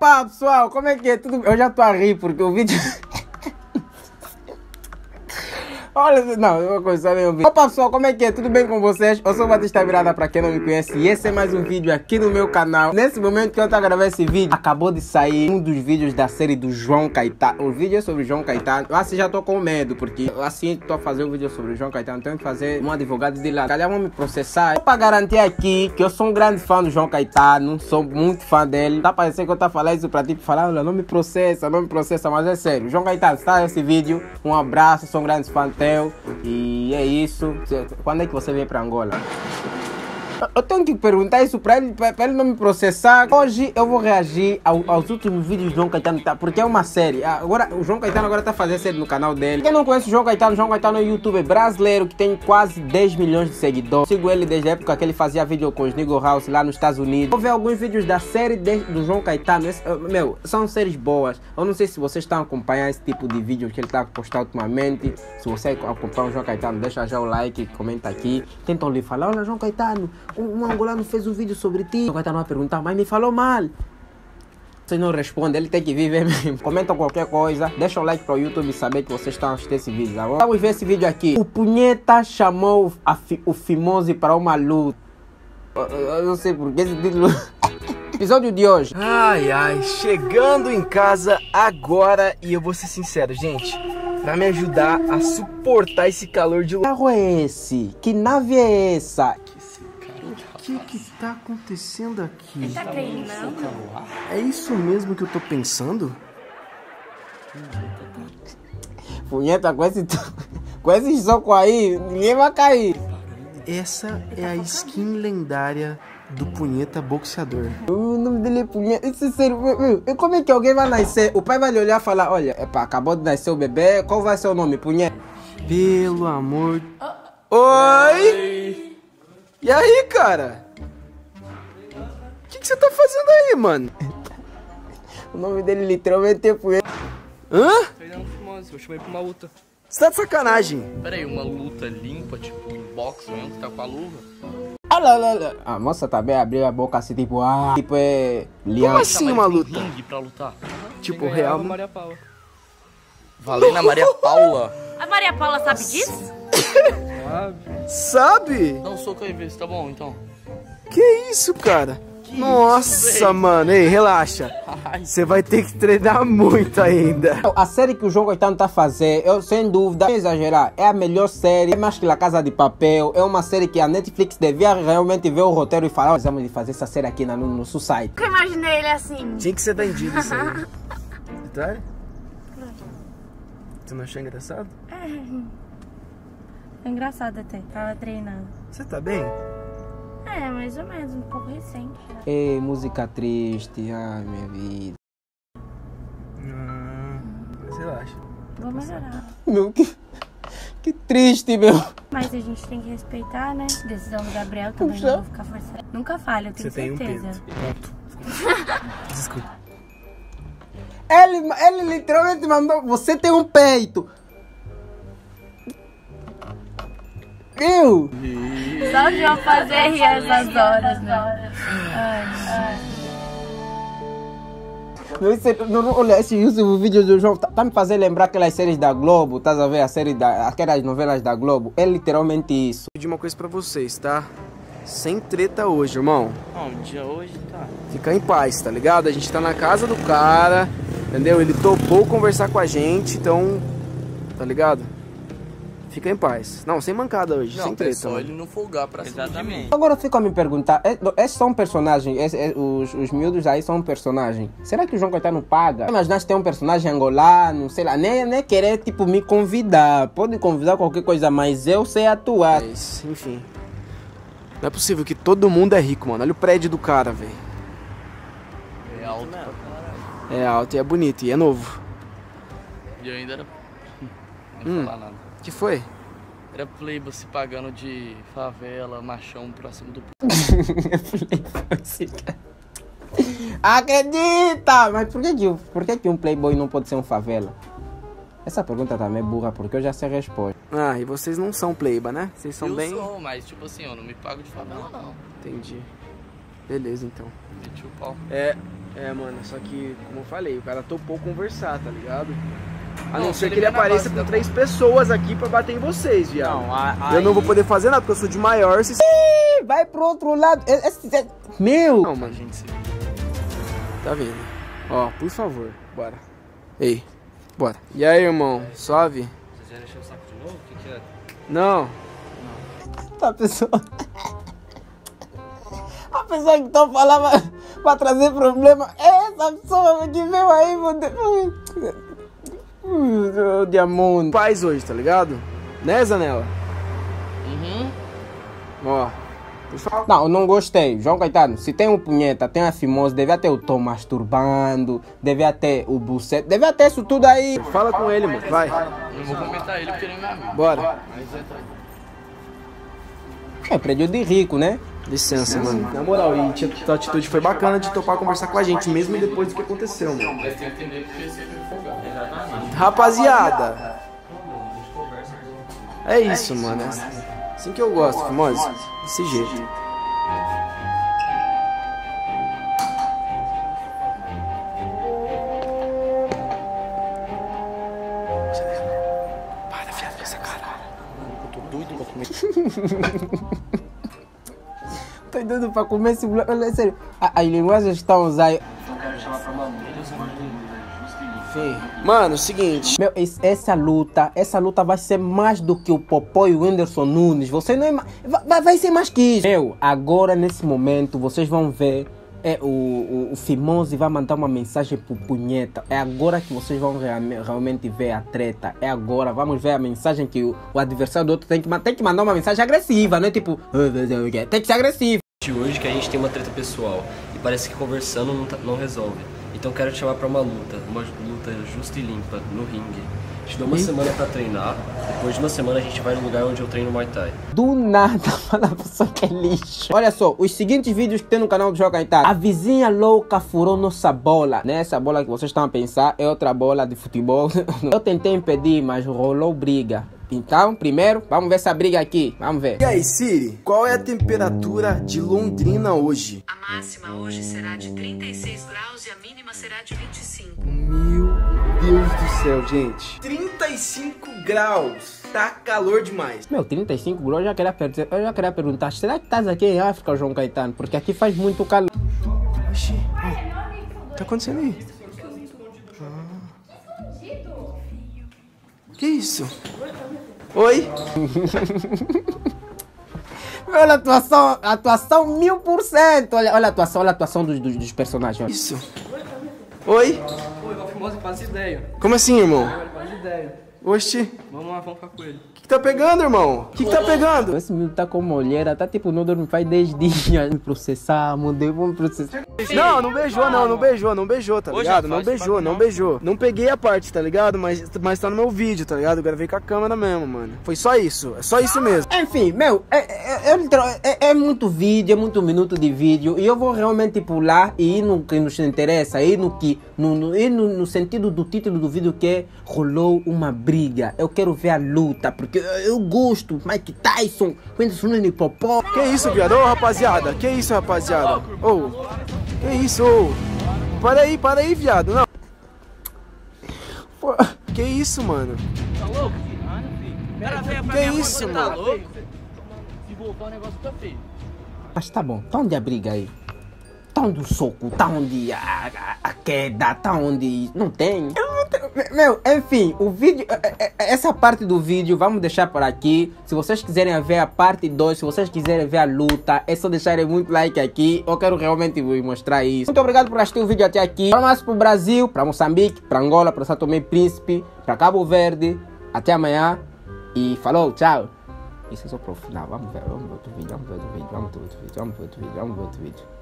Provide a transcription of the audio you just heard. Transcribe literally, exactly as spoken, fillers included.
Opa, pessoal, como é que é? Tudo... Eu já estou a rir porque o vídeo... Olha, não, eu vou começar nem ouvir. Opa, pessoal, como é que é? Tudo bem com vocês? Eu sou o Batista Miranda, pra quem não me conhece, e esse é mais um vídeo aqui no meu canal. Nesse momento que eu tô gravando esse vídeo, acabou de sair um dos vídeos da série do João Caetano. O vídeo é sobre o João Caetano. Assim já tô com medo, porque assim que tô a fazer o vídeo sobre o João Caetano, tenho que fazer um advogado de lá. Calhar vão me processar. Só pra garantir aqui que eu sou um grande fã do João Caetano, sou muito fã dele. Tá parecendo que eu tô falando isso pra ti, falar, olha, não me processa, não me processa, mas é sério. João Caetano, está nesse vídeo, um abraço, sou um grande fã dele. E é isso. Quando é que você vem para Angola? Eu tenho que perguntar isso para ele, para ele não me processar. Hoje eu vou reagir ao, aos últimos vídeos do João Caetano, porque é uma série. Agora, o João Caetano agora está fazendo série no canal dele. Quem não conhece o João Caetano, o João Caetano é um youtuber brasileiro que tem quase dez milhões de seguidores. Sigo ele desde a época que ele fazia vídeo com os Negro House lá nos Estados Unidos. Vou ver alguns vídeos da série de, do João Caetano. Esse, meu, são séries boas. Eu não sei se vocês estão acompanhando esse tipo de vídeo que ele está postando ultimamente. Se você acompanha o João Caetano, deixa já o like, comenta aqui. Tentam lhe falar, olha, João Caetano, Um, um angolano fez um vídeo sobre ti. João Caetano vai perguntar, mas me falou mal. Você não responde, ele tem que viver mesmo. Comenta qualquer coisa, deixa o like para o YouTube saber que vocês estão assistindo esse vídeo. Agora vamos ver esse vídeo aqui. O Punheta chamou a fi, o Fimose para uma luta. Eu, eu não sei porque esse título... Episódio de hoje. Ai, ai, chegando em casa agora e eu vou ser sincero, gente, pra me ajudar a suportar esse calor de... Que carro é esse? Que nave é essa? O que está acontecendo aqui? Ele tá treinando. É isso mesmo que eu tô pensando? Punheta, com esse com esse soco aí, ninguém vai cair. Essa é a skin lendária do Punheta boxeador. O nome dele é Punheta. Isso é sério. Como é que alguém vai nascer? O pai vai lhe olhar e falar, olha, epa, acabou de nascer o bebê, qual vai ser o nome? Punheta. Pelo amor... Oh. Oi! E aí, cara? O que, que você tá fazendo aí, mano? O nome dele literalmente é Punheta. Hã? Treinando Fimose, eu chamei pra uma luta. Você tá de sacanagem? Pera aí, uma luta limpa, tipo, um boxe mesmo, que tá com a luva? Olha, olha, olha. A moça também abriu a boca assim, tipo, ah, tipo, é... Leão. Como assim uma luta? Ringue pra lutar. Tipo, real... Maria Paula. Valendo a Maria Paula. A Maria Paula sabe disso? Sabe? Sabe? Não sou caivês, tá bom então. Que isso, cara? Que Nossa, isso, mano, ei, relaxa. Você vai ter que treinar muito ainda. A série que o João Caetano tá fazendo, eu sem dúvida, sem exagerar, é a melhor série, é mais que La Casa de Papel. É uma série que a Netflix devia realmente ver o roteiro e falar, precisamos de fazer essa série aqui no nosso site. Eu imaginei ele assim. Tinha que ser vendido isso aí. Tá? Tu não achou engraçado? É. É engraçado até, tava treinando. Você tá bem? É, mais ou menos, um pouco recente. Ei, música triste, ai minha vida. Hum, mas relaxa. Vou melhorar. Meu, que, que triste, meu. Mas a gente tem que respeitar, né? Decisão do Gabriel também, não vou ficar forçando. Nunca falha, eu tenho certeza. Você tem um peso. Desculpa. Ele, ele literalmente mandou, você tem um peito. Eu. Só de eu fazer rir essas horas, né? Ai, ai. Olha, esse vídeo do João tá, tá me fazendo lembrar aquelas séries da Globo, tá a ver? A série da, aquelas novelas da Globo. É literalmente isso. Vou pedir uma coisa pra vocês, tá? Sem treta hoje, irmão. Não, um dia hoje tá. Fica em paz, tá ligado? A gente tá na casa do cara, entendeu? Ele topou conversar com a gente, então... Tá ligado? Fica em paz. Não, sem mancada hoje, não, sem treta. Não, só ele não folgar pra cima. Exatamente. Agora fica a me perguntar, esses são personagens, esse, é, os, os miúdos aí são um personagem. Será que o João Caetano paga? Imagina se tem um personagem angolano, sei lá, nem, nem querer, tipo, me convidar. Pode convidar qualquer coisa, mas eu sei atuar. Mas, enfim. Não é possível que todo mundo é rico, mano. Olha o prédio do cara, velho. É alto. É alto e é bonito, e é novo. E eu ainda era... Não hum. falar nada. Que foi? Era Playboy se pagando de favela, machão próximo do... Acredita! Mas por que que, por que que um Playboy não pode ser um favela? Essa pergunta também é burra, porque eu já sei a resposta. Ah, e vocês não são Playboy, né? Vocês são eu bem... Eu sou, mas tipo assim, eu não me pago de favela, não. Entendi. Beleza, então. Meti o pau. É... É, mano, só que, como eu falei, o cara topou conversar, tá ligado? A não, não ser que ele apareça com três pessoas aqui pra bater em vocês, viado. Não, a, a eu não vou poder fazer nada, porque eu sou de maior. Se... Vai pro outro lado. Meu! Não, mano, gente. Tá vendo? Ó, por favor, bora. Ei, bora. E aí, irmão? É. Suave? Você já deixou o saco de novo? O que que é? Não. Não. Tá, pessoal. A pessoa que então falava pra trazer problema é essa pessoa que veio aí, mano. De amor. Paz hoje, tá ligado? Né, Zanella? Uhum. Ó. Pessoal. Não, não gostei. João Caetano, se tem um punheta, tem a fimosa, deve até o Tom masturbando, deve até o buceto, deve até isso tudo aí. Fala com ele, mano. Vai. Eu vou comentar ele porque ele é meu amigo. Bora. É, prédio de rico, né? Licença, mano. Na moral, e tua atitude foi bacana de topar conversar com a gente, mesmo depois do que aconteceu, mano. Mas tem que entender que você sempre folgado. Exatamente. Rapaziada. É isso, mano. É assim que eu gosto, famosos. Desse jeito. Para, viado, com essa cara. Eu tô doido pra comer. Tô doido pra comer esse bloco, olha, sério. As linguagens estão usando. Não quero chamar pra mamãe, eu sou mais linguagem. Mano, o seguinte. Meu, essa luta, essa luta vai ser mais do que o Popó e o Whindersson Nunes. Você não é mais. Vai, vai ser mais que isso. Meu, agora nesse momento, vocês vão ver. É, o, o, o Fimose vai mandar uma mensagem pro Punheta. É agora que vocês vão rea realmente ver a treta. É agora, vamos ver a mensagem que o, o adversário do outro tem que, tem que mandar uma mensagem agressiva, né? Tipo, tem que ser agressivo. Hoje que a gente tem uma treta pessoal e parece que conversando não, tá, não resolve. Então quero te chamar pra uma luta, uma luta justa e limpa, no ringue. Te dou uma Eita. semana pra treinar, depois de uma semana a gente vai no lugar onde eu treino Muay Thai. Do nada, fala a pessoa que é lixo. Olha só, os seguintes vídeos que tem no canal do João Caetano. A vizinha louca furou nossa bola, né? Essa bola que vocês estão a pensar é outra bola de futebol. Eu tentei impedir, mas rolou briga. Então, primeiro, vamos ver essa briga aqui, vamos ver. E aí, Siri, qual é a temperatura de Londrina hoje? A máxima hoje será de trinta e seis graus e a mínima será de vinte e cinco. Meu Deus do céu, gente. trinta e cinco graus, tá calor demais. Meu, trinta e cinco graus, eu já queria, per eu já queria perguntar, será que estás aqui em África, João Caetano? Porque aqui faz muito calor. Oxi, o que tá acontecendo aí? Que isso? Oi? Olha a atuação, atuação mil por cento. Olha, olha a atuação, olha a atuação dos, dos, dos personagens. Isso. Oi? Oi, o famoso faz ideia. Como assim, irmão? Faz ideia. Oxi. Vamos lá, vamos ficar com ele. O que, que tá pegando, irmão? O que, que tá pegando? Esse menino tá com molheira, tá tipo, não dorme faz dez dias. Me processar, mudei, vamos processar. Não, não beijou, não, não beijou, não beijou, tá ligado? Não beijou, não beijou. Não peguei a parte, tá ligado? Mas, mas tá no meu vídeo, tá ligado? Eu gravei com a câmera mesmo, mano. Foi só isso, é só isso mesmo. Enfim, meu, é, é, é, é muito vídeo, é muito minuto de vídeo. E eu vou realmente pular e ir no que nos interessa, ir no que. No, no, ir no, no sentido do título do vídeo que é rolou uma briga. Eu quero ver a luta, porque eu, eu gosto. Mike Tyson, Whindersson Nunes e Popó. Que isso, viado? Ô, rapaziada, que isso, rapaziada? Ô. Oh. Que isso? Oh. Para aí, para aí, viado. Não. Pô, que isso, mano? Tá louco? Que isso, mano? Tá louco? Se voltar o negócio tá feio. Mas tá bom, tá onde a briga aí? Tá onde o soco, tá onde a, a, a queda, tá onde... Não tem. Eu não tenho... Meu, enfim, o vídeo... Essa parte do vídeo vamos deixar por aqui. Se vocês quiserem ver a parte dois, se vocês quiserem ver a luta, é só deixarem muito like aqui. Eu quero realmente vos mostrar isso. Muito obrigado por assistir o vídeo até aqui. Para mais pro Brasil, para Moçambique, para Angola, para São Tomé e Príncipe, para Cabo Verde. Até amanhã e falou, tchau. Isso é só pro final. Vamos ver, vamos ver outro vídeo, vamos ver outro vídeo, vamos ver outro vídeo, vamos ver outro vídeo, vamos ver outro vídeo.